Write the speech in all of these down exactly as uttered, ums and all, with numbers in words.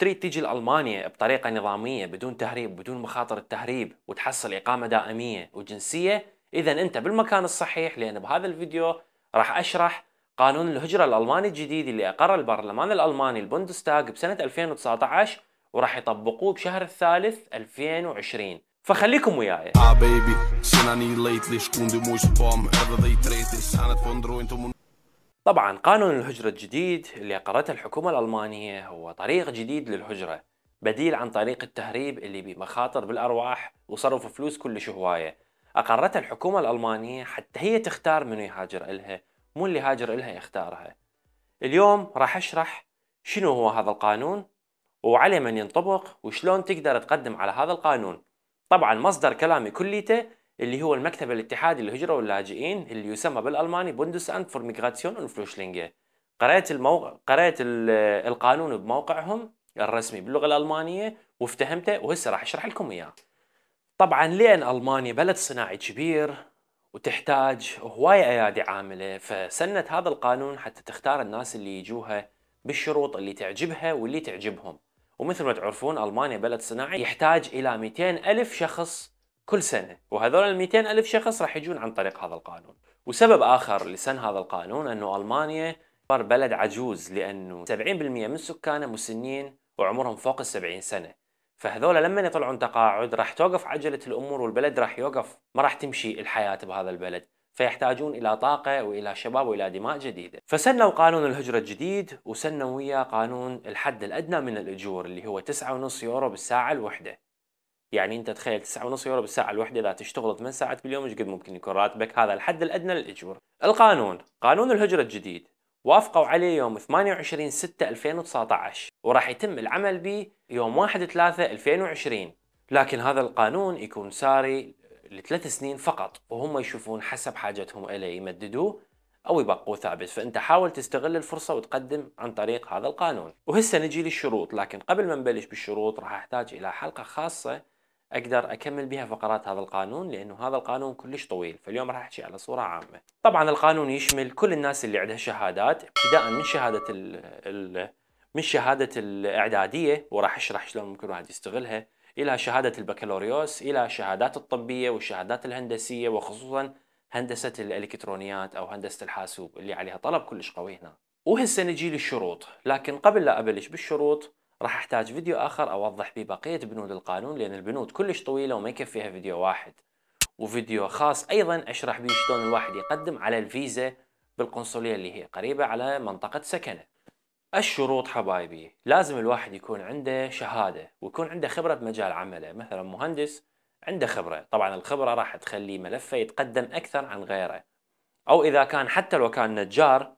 تريد تيجي لألمانيا بطريقة نظامية بدون تهريب بدون مخاطر التهريب وتحصل إقامة دائمية وجنسية، إذا أنت بالمكان الصحيح، لأن بهذا الفيديو راح أشرح قانون الهجرة الألماني الجديد اللي أقره البرلمان الألماني البوندستاغ بسنة ألفين وتسعة عشر وراح يطبقوه بشهر الثالث ألفين وعشرين، فخليكم وياي. طبعا قانون الهجرة الجديد اللي أقرته الحكومة الألمانية هو طريق جديد للهجرة بديل عن طريق التهريب اللي بمخاطر بالأرواح وصرف فلوس كل شهواية. أقرتها الحكومة الألمانية حتى هي تختار منو يهاجر إلها، مو اللي هاجر إلها يختارها. اليوم راح أشرح شنو هو هذا القانون وعلى من ينطبق وشلون تقدر تقدم على هذا القانون. طبعا مصدر كلامي كليته اللي هو المكتب الاتحادي للهجرة واللاجئين اللي يسمى بالألماني بندس فور ميجراسيون و فلوشلينجه. قرأت الموقع قرأت القانون بموقعهم الرسمي باللغة الألمانية وافتهمته وهسه راح اشرح لكم اياه. طبعا لأن ألمانيا بلد صناعي كبير وتحتاج هواية ايادي عاملة، فسنت هذا القانون حتى تختار الناس اللي يجوها بالشروط اللي تعجبها واللي تعجبهم. ومثل ما تعرفون ألمانيا بلد صناعي يحتاج الى مئتين ألف شخص كل سنة، وهذول ال مئتين ألف شخص راح يجون عن طريق هذا القانون. وسبب آخر لسن هذا القانون أنه ألمانيا صار بلد عجوز، لأنه سبعين بالمئة من سكانه مسنين وعمرهم فوق السبعين سنة، فهذول لما يطلعون تقاعد راح توقف عجلة الأمور والبلد راح يوقف، ما راح تمشي الحياة بهذا البلد، فيحتاجون إلى طاقة وإلى شباب وإلى دماء جديدة. فسنوا قانون الهجرة الجديد وسنوا وياه قانون الحد الأدنى من الأجور اللي هو تسعة ونص يورو بالساعة الوحدة. يعني انت تخيل تسعة ونص يورو بالساعة الواحدة اذا تشتغل ثمان ساعات باليوم ايش قد ممكن يكون راتبك؟ هذا الحد الادنى للاجور. القانون، قانون الهجرة الجديد وافقوا عليه يوم ثمانية وعشرين ستة ألفين وتسعة عشر وراح يتم العمل به يوم واحد ثلاثة ألفين وعشرين، لكن هذا القانون يكون ساري لثلاث سنين فقط وهم يشوفون حسب حاجتهم اليه يمددوه او يبقوه ثابت، فانت حاول تستغل الفرصه وتقدم عن طريق هذا القانون. وهسه نجي للشروط، لكن قبل ما نبلش بالشروط راح احتاج الى حلقه خاصه اقدر اكمل بها فقرات هذا القانون لانه هذا القانون كلش طويل، فاليوم راح احكي على صوره عامه. طبعا القانون يشمل كل الناس اللي عندها شهادات ابتداء من شهاده ال ال من شهاده الاعداديه وراح اشرح شلون ممكن الواحد يستغلها، الى شهاده البكالوريوس، الى شهادات الطبيه والشهادات الهندسيه وخصوصا هندسه الالكترونيات او هندسه الحاسوب اللي عليها طلب كلش قوي هنا. وهسه نجي للشروط، لكن قبل لا ابلش بالشروط راح احتاج فيديو اخر اوضح بيه بقيه بنود القانون لان البنود كلش طويله وما يكفيها فيديو واحد، وفيديو خاص ايضا اشرح بيه شلون الواحد يقدم على الفيزا بالقنصليه اللي هي قريبه على منطقه سكنه. الشروط حبايبي، لازم الواحد يكون عنده شهاده ويكون عنده خبره بمجال عمله، مثلا مهندس عنده خبره، طبعا الخبره راح تخلي ملفه يتقدم اكثر عن غيره، او اذا كان حتى لو كان نجار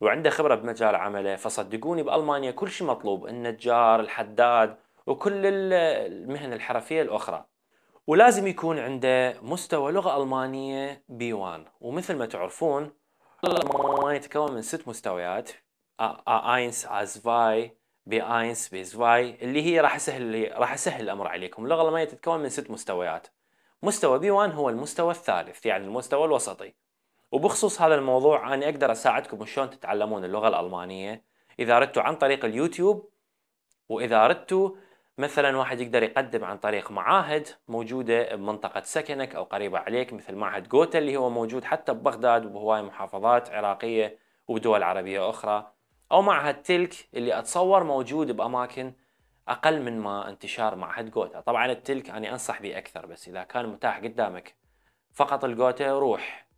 وعنده خبرة بمجال عمله، فصدقوني بألمانيا كل شيء مطلوب، النجار، الحداد وكل المهن الحرفية الأخرى. ولازم يكون عنده مستوى لغة ألمانية بي واحد، ومثل ما تعرفون الألماني يتكون من ست مستويات A واحد A اثنين B واحد B اثنين اللي هي راح أسهل راح أسهل الأمر عليكم، اللغة الألمانية تتكون من ست مستويات. مستوى بي واحد هو المستوى الثالث يعني المستوى الوسطي. وبخصوص هذا الموضوع أنا أقدر أساعدكم شلون تتعلمون اللغة الألمانية إذا أردتوا عن طريق اليوتيوب، وإذا أردتوا مثلا واحد يقدر يقدم عن طريق معاهد موجودة بمنطقة سكنك أو قريبة عليك مثل معهد جوتا اللي هو موجود حتى ببغداد وبهواي محافظات عراقية وبدول عربية أخرى، أو معهد تلك اللي أتصور موجود بأماكن أقل من ما انتشار معهد جوتا. طبعا التلك أنا أنصح به أكثر، بس إذا كان متاح قدامك فقط الجوتا روح،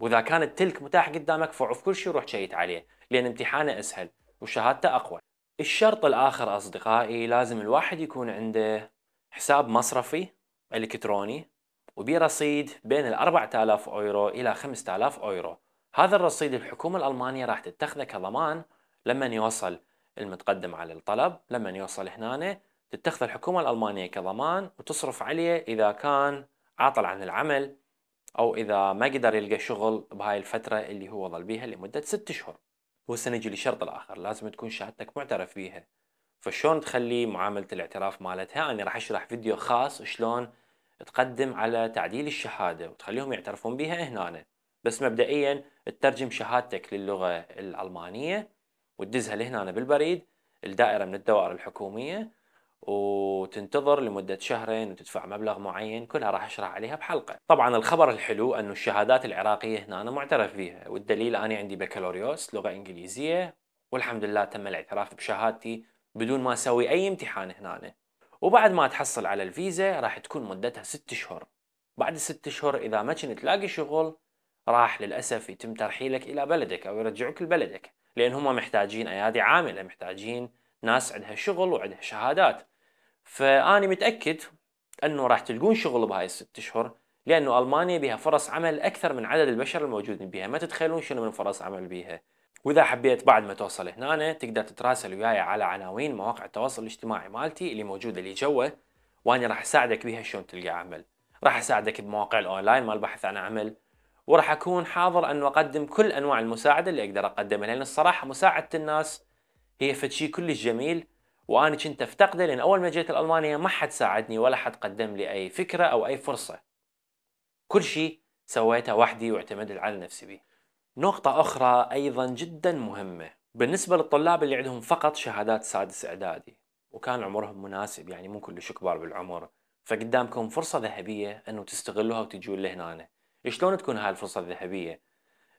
واذا كان التلك متاح قدامك فعف كل شيء روح شيت عليه لان امتحانه اسهل وشهادته اقوى. الشرط الاخر اصدقائي، لازم الواحد يكون عنده حساب مصرفي الكتروني وبيه رصيد بين ال أربعة آلاف يورو الى خمسة آلاف يورو. هذا الرصيد الحكومه الالمانيه راح تتخذه كضمان لما يوصل المتقدم على الطلب، لما يوصل هنا تتخذ الحكومه الالمانيه كضمان وتصرف عليه اذا كان عاطل عن العمل أو إذا ما قدر يلقى شغل بهاي الفترة اللي هو ظل بيها لمدة ست أشهر. وسنجي للشرط الآخر، لازم تكون شهادتك معترف بيها، فشلون تخلي معاملة الاعتراف مالتها أنا راح أشرح فيديو خاص شلون تقدم على تعديل الشهادة وتخليهم يعترفون بيها هنا. بس مبدئيا تترجم شهادتك للغة الألمانية وتدزها لهنا بالبريد، الدائرة من الدوائر الحكومية وتنتظر لمدة شهرين وتدفع مبلغ معين، كلها راح أشرح عليها بحلقة. طبعا الخبر الحلو أنه الشهادات العراقية هنا أنا معترف بيها، والدليل أنا عندي بكالوريوس لغة إنجليزية والحمد لله تم الاعتراف بشهادتي بدون ما أسوي أي امتحان هنا. وبعد ما تحصل على الفيزا راح تكون مدتها ست شهور. بعد ست شهور إذا ما كنت تلاقي شغل راح للأسف يتم ترحيلك إلى بلدك أو يرجعوك لبلدك، لأن هم محتاجين أيادي عاملة، محتاجين ناس عندها شغل وعندها شهادات. فأنا متأكد أنه راح تلقون شغل بهاي الست شهور، لأنه ألمانيا بها فرص عمل أكثر من عدد البشر الموجودين بها، ما تتخيلون شنو من فرص عمل بها. وإذا حبيت بعد ما توصل هنا تقدر تتراسل وياي على عناوين مواقع التواصل الاجتماعي مالتي اللي موجودة اللي جوا، وأنا راح أساعدك بها شلون تلقى عمل، راح أساعدك بمواقع الأونلاين مال البحث عن عمل، وراح أكون حاضر أنه أقدم كل أنواع المساعدة اللي أقدر أقدمها، لأن الصراحة مساعدة الناس هي فشي كلش جميل وأنا كنت أفتقده، لأن أول ما جيت لألمانيا ما حد ساعدني ولا حد قدم لي أي فكرة أو أي فرصة، كل شيء سويته وحدي واعتمدت على نفسي به. نقطة أخرى أيضا جدا مهمة بالنسبة للطلاب اللي عندهم فقط شهادات سادس إعدادي وكان عمرهم مناسب، يعني مو كلش كبار بالعمر، فقدامكم فرصة ذهبية أنه تستغلوها وتجون لهنا. شلون تكون هاي الفرصة الذهبية؟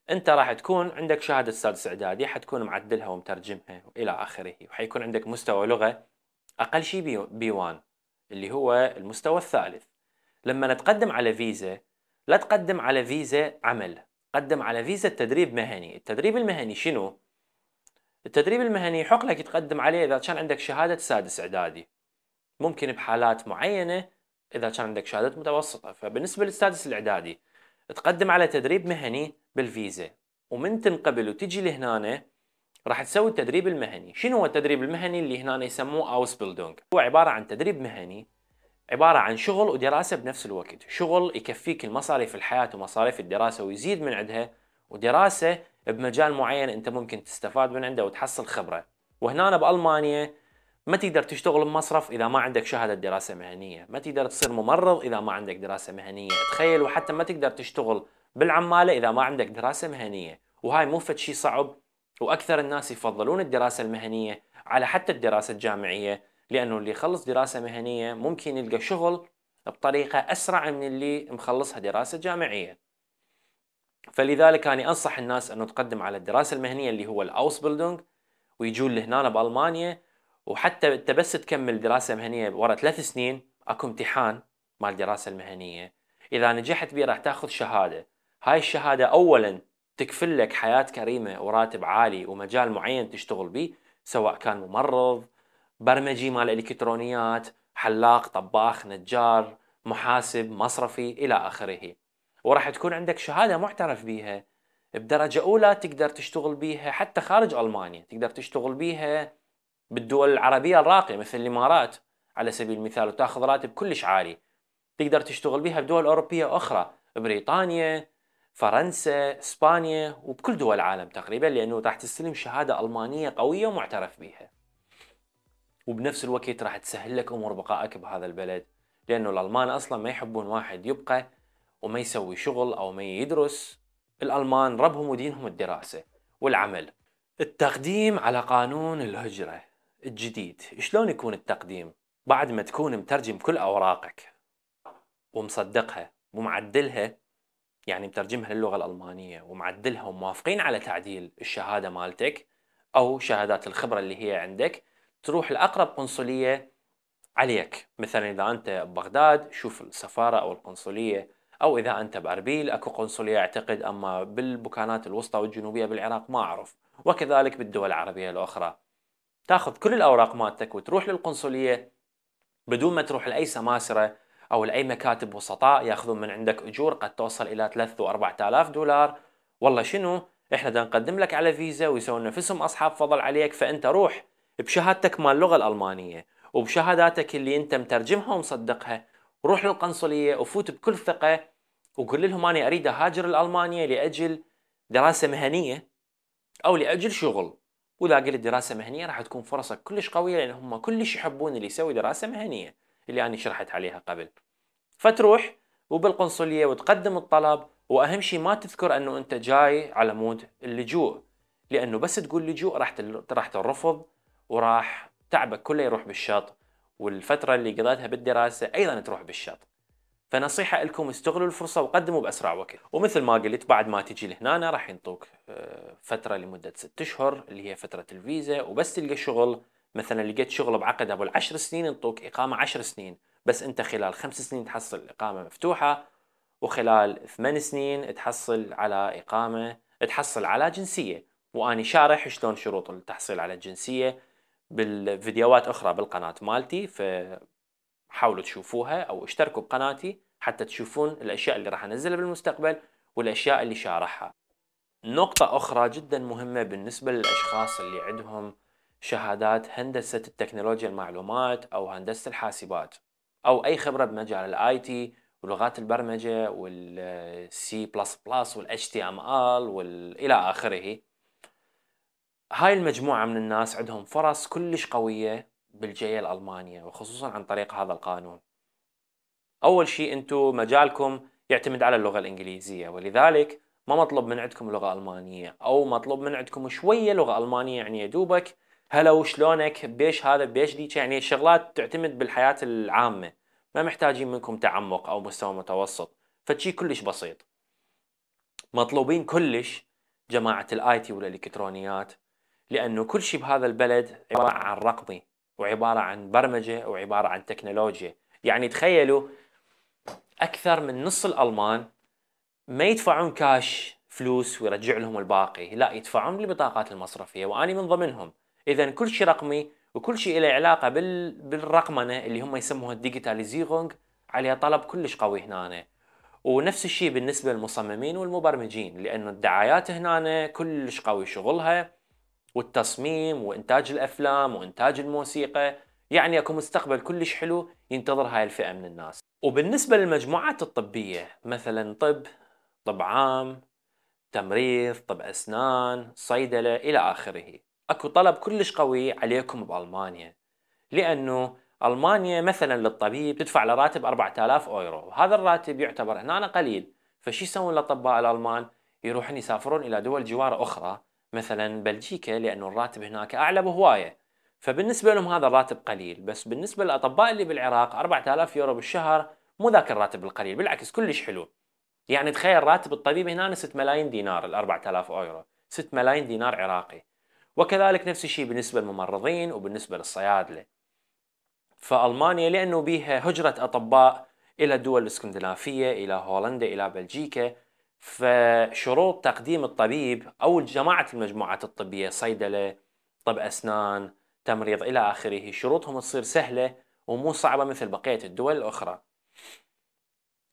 أنت راح تكون عندك شهادة سادس إعدادي، حتكون معدلها ومترجمها وإلى آخره، وحيكون عندك مستوى لغة أقل شيء بي واحد اللي هو المستوى الثالث. لما نتقدم على فيزا لا تقدم على فيزا عمل، قدم على فيزا تدريب مهني. التدريب المهني شنو؟ التدريب المهني يحق لك تقدم عليه إذا كان عندك شهادة سادس إعدادي، ممكن بحالات معينة إذا كان عندك شهادات متوسطة. فبالنسبة للسادس الإعدادي تقدم على تدريب مهني بالفيزا، ومن تنقبل وتجي لهنا راح تسوي التدريب المهني. شنو هو التدريب المهني اللي هنا يسموه أوسبيلدونغ؟ هو عبارة عن تدريب مهني، عبارة عن شغل ودراسة بنفس الوقت، شغل يكفيك المصاريف الحياة ومصاريف الدراسة ويزيد من عندها، ودراسة بمجال معين أنت ممكن تستفاد من عنده وتحصل خبرة. وهنا بألمانيا ما تقدر تشتغل بمصرف إذا ما عندك شهادة دراسة مهنية، ما تقدر تصير ممرض إذا ما عندك دراسة مهنية، تخيل، وحتى ما تقدر تشتغل بالعمالة إذا ما عندك دراسة مهنية. وهاي مو فد شيء صعب، وأكثر الناس يفضلون الدراسة المهنية على حتى الدراسة الجامعية، لأنه اللي يخلص دراسة مهنية ممكن يلقى شغل بطريقة أسرع من اللي مخلصها دراسة جامعية. فلذلك أنا أنصح الناس أنه تقدم على الدراسة المهنية اللي هو الأوسبيلدونغ ويجون لهنا بألمانيا. وحتى انت بس تكمل دراسه مهنيه ورا ثلاث سنين اكو امتحان مال الدراسه المهنيه، اذا نجحت بيه راح تاخذ شهاده. هاي الشهاده اولا تكفل لك حياه كريمه وراتب عالي ومجال معين تشتغل بيه، سواء كان ممرض، برمجي مال الالكترونيات، حلاق، طباخ، نجار، محاسب، مصرفي الى اخره. وراح تكون عندك شهاده معترف بيها بدرجه اولى تقدر تشتغل بيها حتى خارج المانيا، تقدر تشتغل بيها بالدول العربية الراقية مثل الإمارات على سبيل المثال وتاخذ راتب كلش عالي. تقدر تشتغل بها بدول أوروبية أخرى، بريطانيا، فرنسا، إسبانيا، وبكل دول العالم تقريبا، لأنه راح تستلم شهادة ألمانية قوية ومعترف بها. وبنفس الوقت راح تسهل لك أمور بقائك بهذا البلد، لأنه الألمان أصلا ما يحبون واحد يبقى وما يسوي شغل أو ما يدرس. الألمان ربهم ودينهم الدراسة والعمل. التقديم على قانون الهجرة الجديد، شلون يكون التقديم؟ بعد ما تكون مترجم كل أوراقك ومصدقها ومعدلها، يعني مترجمها للغة الألمانية ومعدلها وموافقين على تعديل الشهادة مالتك أو شهادات الخبرة اللي هي عندك، تروح لأقرب قنصلية عليك. مثلا إذا أنت ببغداد شوف السفارة أو القنصلية، أو إذا أنت بأربيل أكو قنصلية أعتقد، أما بالبكانات الوسطى والجنوبية بالعراق ما أعرف، وكذلك بالدول العربية الأخرى. تاخذ كل الأوراق مالتك وتروح للقنصلية بدون ما تروح لأي سماسرة أو لأي مكاتب وسطاء ياخذون من عندك أجور قد توصل إلى ثلاثة وأربعة آلاف دولار. والله شنو، إحنا دا نقدم لك على فيزا ويسوون نفسهم أصحاب فضل عليك، فأنت روح بشهادتك مال اللغة الألمانية وبشهاداتك اللي أنت مترجمها ومصدقها، روح للقنصلية وفوت بكل ثقة وقول لهم أنا أريد أهاجر لألمانيا لأجل دراسة مهنية أو لأجل شغل. وإذا قلت دراسة مهنية راح تكون فرصك كلش قوية، لأن هم كلش يحبون اللي يسوي دراسة مهنية اللي أنا شرحت عليها قبل. فتروح وبالقنصلية وتقدم الطلب، وأهم شيء ما تذكر أنه أنت جاي على مود اللجوء، لأنه بس تقول لجوء راح راح ترفض وراح تعبك كله يروح بالشط، والفترة اللي قضيتها بالدراسة أيضا تروح بالشط. فنصيحة لكم استغلوا الفرصة وقدموا بأسرع وقت. ومثل ما قلت بعد ما تجي لهنا راح ينطوك فترة لمدة ست أشهر اللي هي فترة الفيزا، وبس تلقى شغل، مثلا لقيت شغل بعقد أبو العشر سنين ينطوك إقامة عشر سنين، بس أنت خلال خمس سنين تحصل إقامة مفتوحة، وخلال ثمان سنين تحصل على إقامة تحصل على جنسية، وأني شارح شلون شروط التحصيل على الجنسية بالفيديوهات أخرى بالقناة مالتي، ف حاولوا تشوفوها أو اشتركوا بقناتي حتى تشوفون الأشياء اللي راح أنزلها بالمستقبل والأشياء اللي شارحها. نقطة أخرى جدا مهمة بالنسبة للأشخاص اللي عندهم شهادات هندسة التكنولوجيا المعلومات أو هندسة الحاسبات أو أي خبرة بمجال الآي تي ولغات البرمجة والسي بلس بلس والاتش تي ام ال والإلى آخره، هاي المجموعة من الناس عندهم فرص كلش قوية بالجيل ألمانيا، وخصوصا عن طريق هذا القانون. أول شيء أنتم مجالكم يعتمد على اللغة الإنجليزية، ولذلك ما مطلب من عندكم لغة ألمانية، أو مطلب من عندكم شوية لغة ألمانية، يعني يدوبك هلا وشلونك بيش هذا بيش ديك، يعني شغلات تعتمد بالحياة العامة، ما محتاجين منكم تعمق أو مستوى متوسط، فشي كلش بسيط. مطلوبين كلش جماعة الآي تي والإلكترونيات، لأنه كل شيء بهذا البلد عبارة عن رقمي وعبارة عن برمجة وعبارة عن تكنولوجيا. يعني تخيلوا أكثر من نص الألمان ما يدفعون كاش فلوس ويرجع لهم الباقي، لا يدفعون لبطاقات المصرفية، وأنا من ضمنهم. إذا كل شيء رقمي وكل شيء له علاقة بالرقمنة اللي هم يسموها الديجيتالزيغونغ عليها طلب كلش قوي هنا، ونفس الشيء بالنسبة للمصممين والمبرمجين، لأنه الدعايات هنا كلش قوي شغلها، والتصميم وإنتاج الأفلام وإنتاج الموسيقى، يعني أكو مستقبل كلش حلو ينتظر هاي الفئة من الناس. وبالنسبة للمجموعات الطبية، مثلا طب، طب عام، تمريض، طب أسنان، صيدلة إلى آخره، أكو طلب كلش قوي عليكم بألمانيا، لأنه ألمانيا مثلا للطبيب تدفع لراتب أربعة آلاف أورو، وهذا الراتب يعتبر هنا قليل، فشي يسوون الأطباء الألمان؟ يروحون يسافرون إلى دول جوار أخرى، مثلا بلجيكا، لأنه الراتب هناك أعلى بهواية، فبالنسبة لهم هذا الراتب قليل. بس بالنسبة للأطباء اللي بالعراق أربعة آلاف يورو بالشهر مو ذاك الراتب القليل، بالعكس كلش حلو. يعني تخيل راتب الطبيب هنا ستة ملايين دينار، ال أربعة آلاف أورو ستة ملايين دينار عراقي، وكذلك نفس الشيء بالنسبة للممرضين وبالنسبة للصيادلة. فألمانيا لأنه بيها هجرة أطباء إلى الدول الاسكندنافية، إلى هولندا، إلى بلجيكا، فشروط تقديم الطبيب أو جماعة المجموعات الطبية، صيدلة، طب أسنان، تمريض إلى آخره، شروطهم تصير سهلة ومو صعبة مثل بقية الدول الأخرى.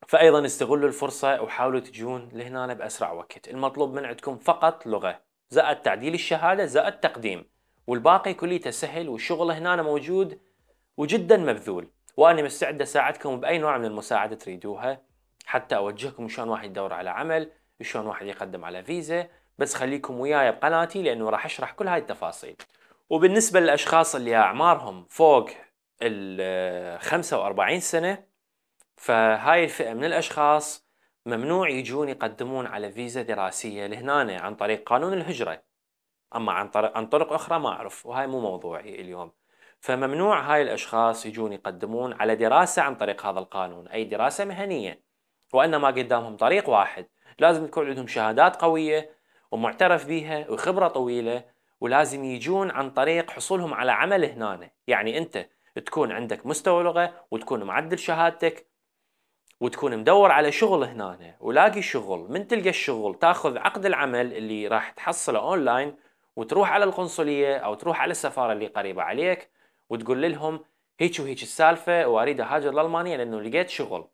فأيضا استغلوا الفرصة وحاولوا تجون لهنا بأسرع وقت. المطلوب من عندكم فقط لغة زائد تعديل الشهادة زائد تقديم، والباقي كليته سهل، والشغل هنا موجود وجدا مبذول، وأنا مستعد أساعدكم بأي نوع من المساعدة تريدوها، حتى أوجهكم شلون واحد يدور على عمل، شلون واحد يقدم على فيزا. بس خليكم وياي بقناتي لأنه راح أشرح كل هاي التفاصيل. وبالنسبة للأشخاص اللي أعمارهم فوق ال خمسة وأربعين سنة، فهاي الفئة من الأشخاص ممنوع يجون يقدمون على فيزا دراسية لهنا عن طريق قانون الهجرة، أما عن طريق عن طرق أخرى ما أعرف، وهاي مو موضوعي اليوم. فممنوع هاي الأشخاص يجون يقدمون على دراسة عن طريق هذا القانون، أي دراسة مهنية، وإنما قدامهم طريق واحد، لازم تكون عندهم شهادات قوية ومعترف بيها وخبرة طويلة، ولازم يجون عن طريق حصولهم على عمل هنا. يعني أنت تكون عندك مستوى لغة وتكون معدل شهادتك وتكون مدور على شغل هنا ولاقي شغل، من تلقى الشغل تاخذ عقد العمل اللي راح تحصله أونلاين، وتروح على القنصلية أو تروح على السفارة اللي قريبة عليك وتقول لهم هيك وهيك السالفة وأريد أهاجر لألمانيا لأنه لقيت شغل.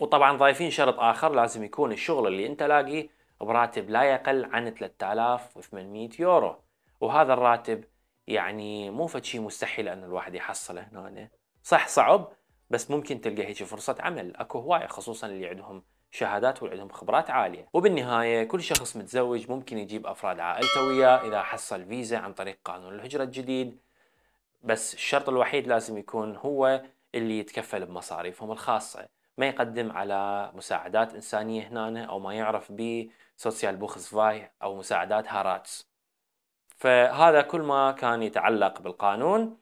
وطبعا ضايفين شرط آخر، لازم يكون الشغل اللي أنت لاقيه براتب لا يقل عن ثلاثة آلاف وثمانمئة يورو، وهذا الراتب يعني مو فشي مستحيل أن الواحد يحصله هنا، صح صعب بس ممكن تلقى هيك فرصة عمل، أكو هواية، خصوصا اللي عندهم شهادات واللي عندهم خبرات عالية. وبالنهاية كل شخص متزوج ممكن يجيب أفراد عائلته وياه إذا حصل فيزا عن طريق قانون الهجرة الجديد، بس الشرط الوحيد لازم يكون هو اللي يتكفل بمصاريفهم الخاصة، ما يقدم على مساعدات إنسانية هنا أو ما يعرف بسوسيال بوخزفاي أو مساعدات هاراتس. فهذا كل ما كان يتعلق بالقانون.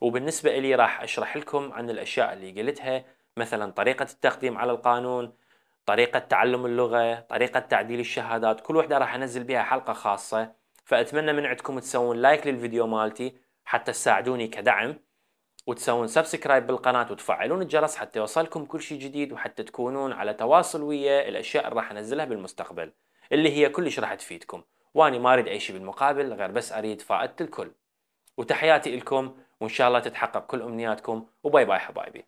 وبالنسبة لي راح أشرح لكم عن الأشياء اللي قلتها، مثلا طريقة التقديم على القانون، طريقة تعلم اللغة، طريقة تعديل الشهادات، كل واحدة راح أنزل بها حلقة خاصة. فأتمنى من عندكم تسوون لايك للفيديو مالتي حتى تساعدوني كدعم، وتسوون سبسكرايب بالقناة وتفعلون الجرس حتى يوصلكم كل شيء جديد، وحتى تكونون على تواصل ويا الأشياء اللي راح أنزلها بالمستقبل اللي هي كلش راح تفيدكم، وأني ما أريد أي شيء بالمقابل غير بس أريد فائدة الكل. وتحياتي لكم، وإن شاء الله تتحقق كل أمنياتكم، وباي باي حبايبي.